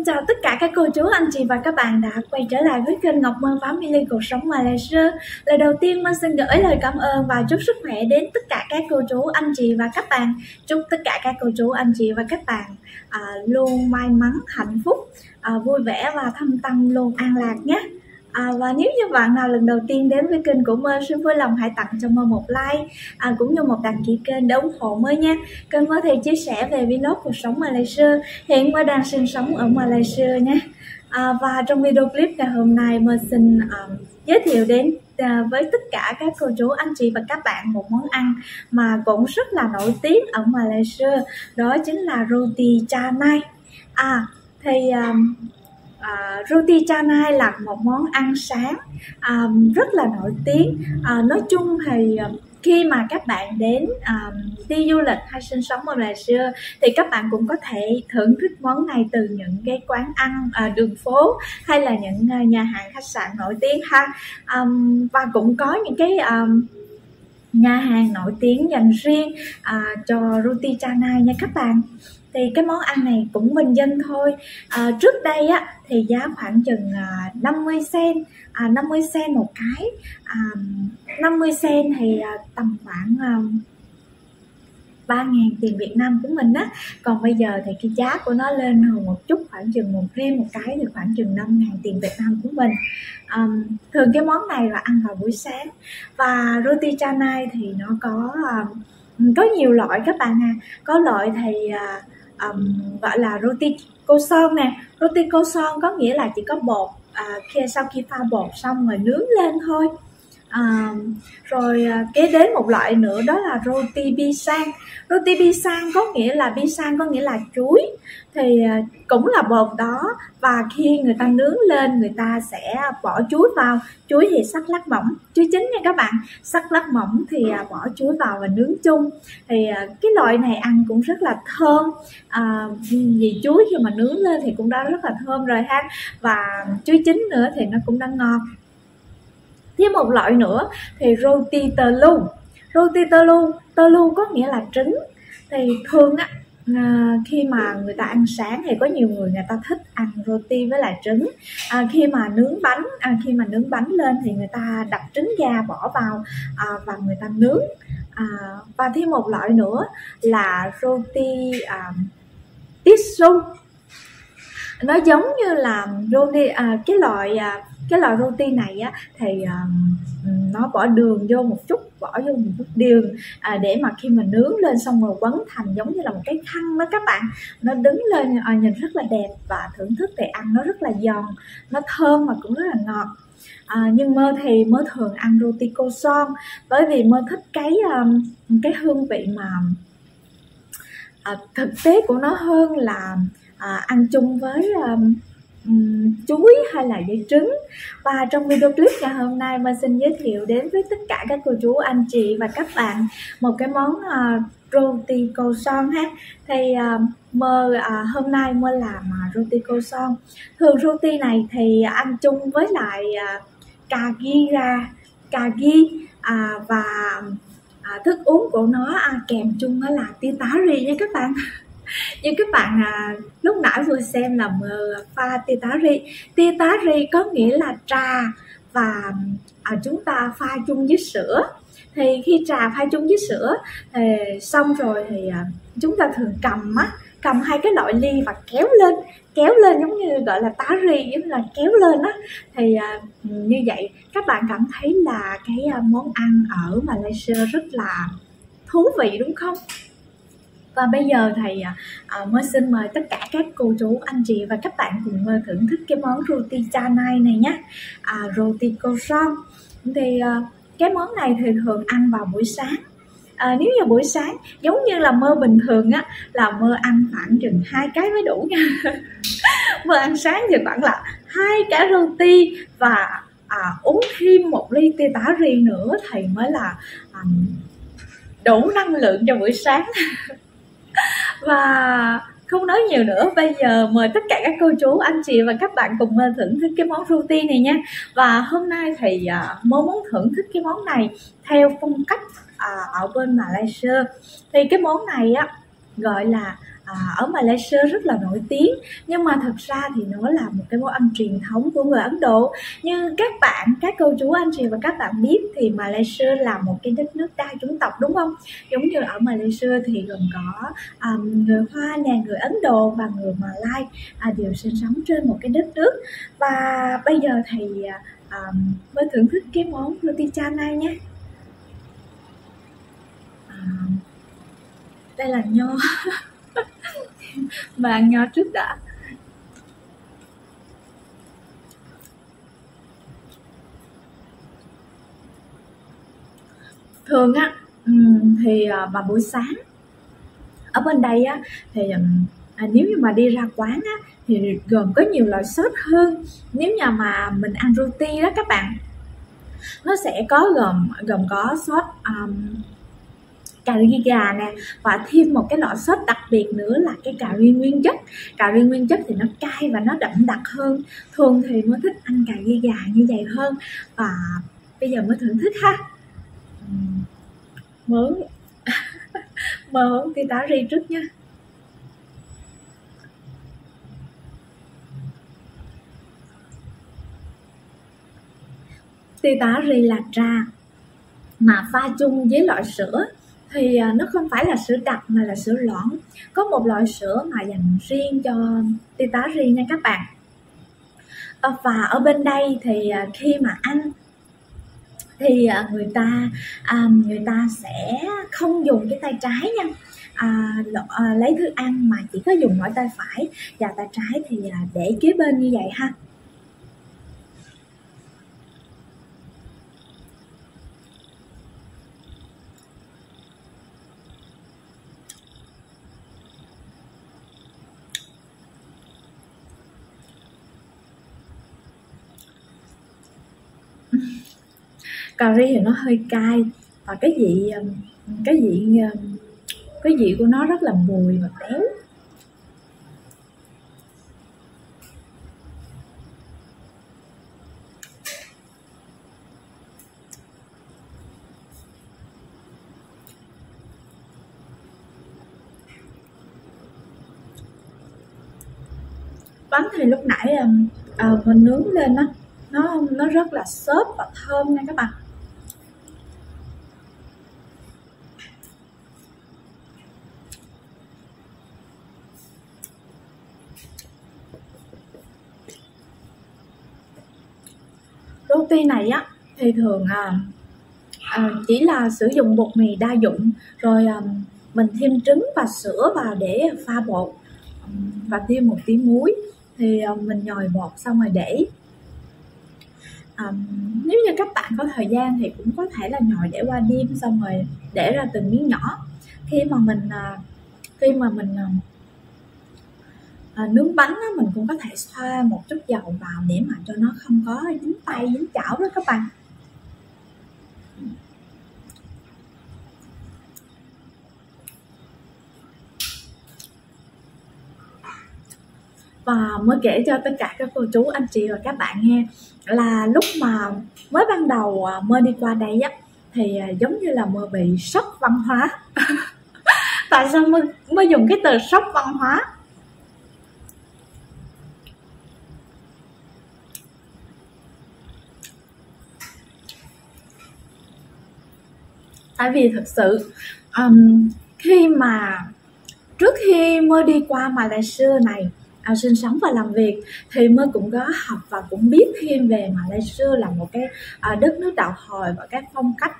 Xin chào tất cả các cô chú, anh chị và các bạn đã quay trở lại với kênh Ngọc Mơ Phám Mili Cuộc Sống Malaysia. Lời đầu tiên Mơ xin gửi lời cảm ơn và chúc sức khỏe đến tất cả các cô chú, anh chị và các bạn. Chúc tất cả các cô chú, anh chị và các bạn luôn may mắn, hạnh phúc, vui vẻ và thâm tâm luôn an lạc nhé. Và nếu như bạn nào lần đầu tiên đến với kênh của Mơ, xin vui lòng hãy tặng cho Mơ một like cũng như một đăng ký kênh để ủng hộ Mơ nha. Kênh Mơ thì chia sẻ về vlog cuộc sống Malaysia. Hiện Mơ đang sinh sống ở Malaysia nhé. Và trong video clip ngày hôm nay, Mơ xin giới thiệu đến với tất cả các cô chú, anh chị và các bạn một món ăn mà cũng rất là nổi tiếng ở Malaysia. Đó chính là roti canai. Roti canai là một món ăn sáng rất là nổi tiếng. Nói chung thì khi mà các bạn đến đi du lịch hay sinh sống ở Malaysia thì các bạn cũng có thể thưởng thức món này từ những cái quán ăn đường phố hay là những nhà hàng khách sạn nổi tiếng ha. Và cũng có những cái nhà hàng nổi tiếng dành riêng cho roti canai nha các bạn. Thì cái món ăn này cũng bình dân thôi. Trước đây á thì giá khoảng chừng 50 sen một cái. 50 sen thì tầm khoảng 3.000 tiền Việt Nam của mình á. Còn bây giờ thì cái giá của nó lên hơn một chút, khoảng chừng một riêng một cái thì khoảng chừng 5.000 tiền Việt Nam của mình. Thường cái món này là ăn vào buổi sáng. Và roti canai thì nó có nhiều loại các bạn à. Có loại thì gọi là roti kosong nè. Roti kosong có nghĩa là chỉ có bột, sau khi pha bột xong rồi nướng lên thôi. Rồi kế đến một loại nữa đó là roti pisang. Roti pisang có nghĩa là chuối. Thì cũng là bột đó, và khi người ta nướng lên người ta sẽ bỏ chuối vào. Chuối thì sắc lát mỏng, chuối chín nha các bạn. Sắc lát mỏng thì bỏ chuối vào và nướng chung. Thì cái loại này ăn cũng rất là thơm. Vì chuối khi mà nướng lên thì cũng đã rất là thơm rồi ha. Và chuối chín nữa thì nó cũng đã ngon. Thêm một loại nữa thì roti telur. Roti telur, telur có nghĩa là trứng. Thì thường á, khi mà người ta ăn sáng thì có nhiều người ta thích ăn roti với lại trứng. Khi mà nướng bánh lên thì người ta đập trứng gà bỏ vào và người ta nướng. Và thêm một loại nữa là roti pisang. Nó giống như là roti cái loại roti này á, thì nó bỏ đường vô một chút, đường để mà khi mà nướng lên xong rồi quấn thành giống như là một cái khăn đó các bạn. Nó đứng lên nhìn rất là đẹp, và thưởng thức thì ăn nó rất là giòn, nó thơm mà cũng rất là ngọt. Nhưng Mơ thì Mơ thường ăn roti kosong, bởi vì Mơ thích cái hương vị mà thực tế của nó hơn là ăn chung với chuối hay là dây trứng. Và trong video clip ngày hôm nay, Mơ xin giới thiệu đến với tất cả các cô chú, anh chị và các bạn một cái món roti kosong ha. Thì hôm nay Mơ làm roti kosong. Thường roti này thì ăn chung với lại cà ghi và thức uống của nó kèm chung là teh tarik nha các bạn. Như các bạn lúc nãy vừa xem là Mơ pha teh tarik. Teh tarik có nghĩa là trà, và chúng ta pha chung với sữa. Thì khi trà pha chung với sữa thì xong rồi thì chúng ta thường cầm hai cái loại ly và kéo lên giống như gọi là tarik, giống như là kéo lên á. Thì như vậy các bạn cảm thấy là cái món ăn ở Malaysia rất là thú vị đúng không? Và bây giờ thì Mơ xin mời tất cả các cô chú, anh chị và các bạn cùng Mơ thưởng thức cái món roti canai này nhé. Roti kosong thì cái món này thì thường ăn vào buổi sáng. Nếu như buổi sáng giống như là Mơ bình thường á, là Mơ ăn khoảng chừng 2 cái mới đủ nha. Mơ ăn sáng thì khoảng là 2 cái roti và uống thêm 1 ly teh tarik nữa thì mới là đủ năng lượng cho buổi sáng. Và không nói nhiều nữa, bây giờ mời tất cả các cô chú, anh chị và các bạn cùng thưởng thức cái món roti này nha. Và hôm nay thì Mơ muốn thưởng thức cái món này theo phong cách ở bên Malaysia. Thì cái món này á gọi là ở Malaysia rất là nổi tiếng, nhưng mà thật ra thì nó là một cái món ăn truyền thống của người Ấn Độ. Như các cô chú anh chị và các bạn biết thì Malaysia là một cái đất nước đa chủng tộc, đúng không? Giống như ở Malaysia thì gồm có người Hoa nè, người Ấn Độ và người Malai đều sinh sống trên một cái đất nước. Và bây giờ thì mới thưởng thức cái món roti canai nhé. Đây là nho và nho trước đã. Thường á thì vào buổi sáng ở bên đây á thì nếu như mà đi ra quán á thì gồm có nhiều loại sốt hơn. Nếu nhà mà mình ăn roti đó các bạn, nó sẽ có gồm có sốt cà ri gà nè, và thêm một cái loại sốt đặc biệt nữa là cái cà ri nguyên chất. Cà ri nguyên chất thì nó cay và nó đậm đặc hơn. Thường thì mới thích ăn cà ri gà như vậy hơn. Và bây giờ mới thưởng thức ha. Mơ hưởng cái tá ri trước nha. Tê tá ri là trà mà pha chung với loại sữa thì nó không phải là sữa đặc mà là sữa loãng. Có một loại sữa mà dành riêng cho tê tá ri nha các bạn. Và ở bên đây thì khi mà ăn thì người ta sẽ không dùng cái tay trái nha. Lấy thức ăn mà chỉ có dùng mỗi tay phải, và tay trái thì để kế bên như vậy ha. Cà ri thì nó hơi cay và cái vị của nó rất là mùi và béo. Bánh thì lúc nãy mình nướng lên á, nó rất là xốp và thơm nha các bạn. Roti này á thì thường chỉ là sử dụng bột mì đa dụng, rồi mình thêm trứng và sữa vào để pha bột, và thêm một tí muối. Thì mình nhồi bột xong rồi để. Nếu như các bạn có thời gian thì cũng có thể là nhồi để qua đêm, xong rồi để ra từng miếng nhỏ. Khi mà mình nướng bánh á, mình cũng có thể xoa một chút dầu vào để mà cho nó không có dính tay dính chảo đó các bạn. Và mới kể cho tất cả các cô chú anh chị và các bạn nghe là lúc mà mới ban đầu Mơ đi qua đây á thì giống như là Mơ bị sốc văn hóa. Tại sao Mơ dùng cái từ sốc văn hóa? Tại vì thật sự trước khi Mơ đi qua Malaysia này sinh sống và làm việc thì Mơ cũng có học và cũng biết thêm về Malaysia là một cái đất nước đạo Hồi, và các phong cách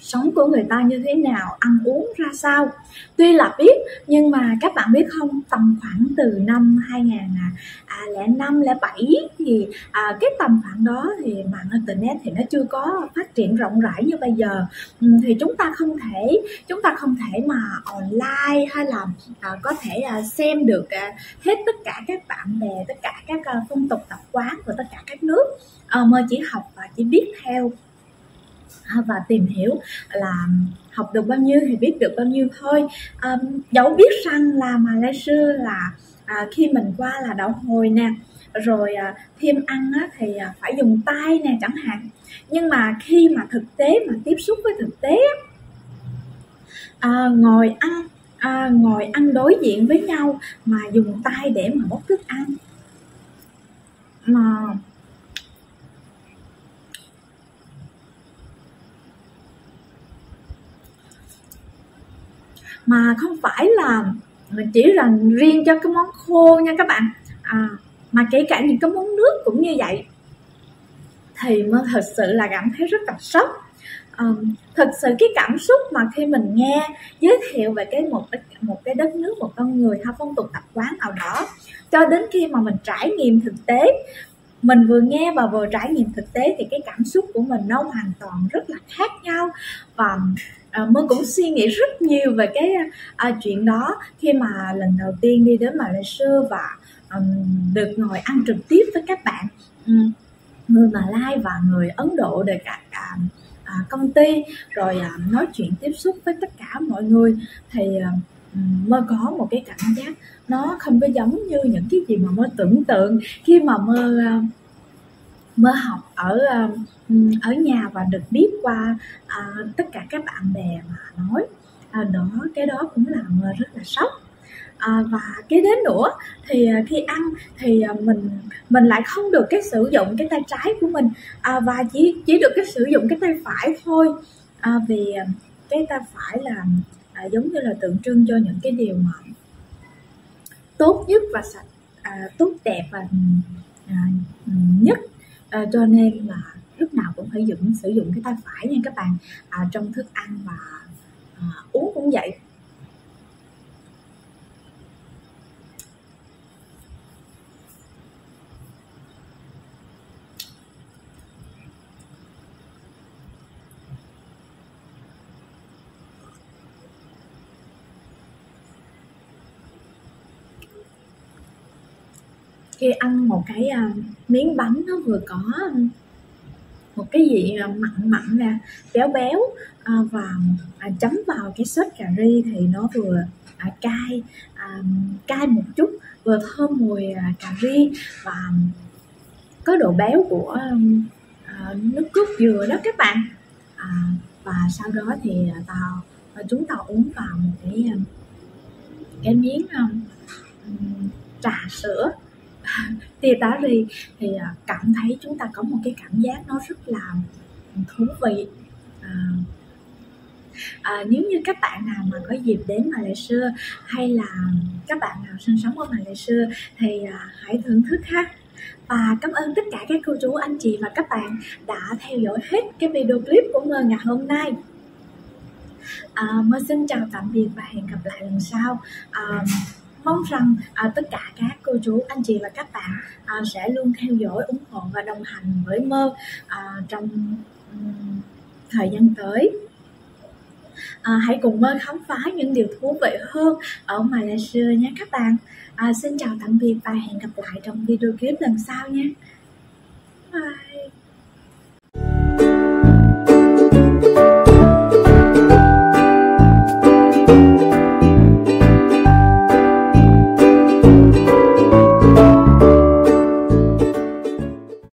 sống của người ta như thế nào, ăn uống ra sao. Tuy là biết nhưng mà các bạn biết không, tầm khoảng từ năm 2005-2007 thì cái tầm khoảng đó thì mạng internet thì nó chưa có phát triển rộng rãi như bây giờ. Thì chúng ta không thể mà online hay là có thể xem được hết tất cả các bạn bè, tất cả các phong tục tập quán của tất cả các nước. Mơ chỉ học và chỉ biết theo và tìm hiểu, là học được bao nhiêu thì biết được bao nhiêu thôi. Dẫu biết rằng là Malaysia là khi mình qua là đạo Hồi nè, rồi thêm ăn á, thì phải dùng tay nè chẳng hạn. Nhưng mà khi mà thực tế mà tiếp xúc với thực tế ngồi ăn ngồi ăn đối diện với nhau mà dùng tay để mà móc thức ăn. Mà không phải là mình chỉ là riêng cho cái món khô nha các bạn, mà kể cả những cái món nước cũng như vậy. Thì Mơ thật sự là cảm thấy rất là sốc. Thật sự cái cảm xúc mà khi mình nghe giới thiệu về một cái đất nước, một con người hay phong tục tập quán nào đó, cho đến khi mà mình trải nghiệm thực tế, mình vừa nghe và vừa trải nghiệm thực tế, thì cái cảm xúc của mình nó hoàn toàn rất là khác nhau. Và Mơ cũng suy nghĩ rất nhiều về cái chuyện đó khi mà lần đầu tiên đi đến Malaysia và được ngồi ăn trực tiếp với các bạn người Malai và người Ấn Độ, để cả công ty, rồi nói chuyện tiếp xúc với tất cả mọi người. Thì Mơ có một cái cảm giác nó không có giống như những cái gì mà Mơ tưởng tượng khi mà Mơ học ở nhà và được biết qua tất cả các bạn bè mà nói. Cái đó cũng làm Mơ rất là sốc. Và cái đến nữa thì khi ăn thì mình lại không được cái sử dụng cái tay trái của mình, và chỉ được cái sử dụng cái tay phải thôi, vì cái tay phải là giống như là tượng trưng cho những cái điều mà tốt nhất và sạch, tốt đẹp và nhất, cho nên là lúc nào cũng phải sử dụng cái tay phải nha các bạn, trong thức ăn và uống cũng vậy. Khi ăn một cái miếng bánh nó vừa có một cái vị mặn mặn nè, béo béo, và chấm vào cái sốt cà ri thì nó vừa cay một chút, vừa thơm mùi cà ri và có độ béo của nước cốt dừa đó các bạn. Và sau đó thì chúng ta uống vào một cái miếng trà sữa teh tarik, thì cảm thấy chúng ta có một cái cảm giác nó rất là thú vị. Nếu như các bạn nào mà có dịp đến Malaysia hay là các bạn nào sinh sống ở Malaysia thì hãy thưởng thức ha. Và cảm ơn tất cả các cô chú, anh chị và các bạn đã theo dõi hết cái video clip của Mơ ngày hôm nay. Mơ xin chào tạm biệt và hẹn gặp lại lần sau. Mong rằng tất cả các cô chú, anh chị và các bạn sẽ luôn theo dõi, ủng hộ và đồng hành với Mơ trong thời gian tới. Hãy cùng Mơ khám phá những điều thú vị hơn ở Malaysia nhé các bạn. Xin chào tạm biệt và hẹn gặp lại trong video clip lần sau nhé.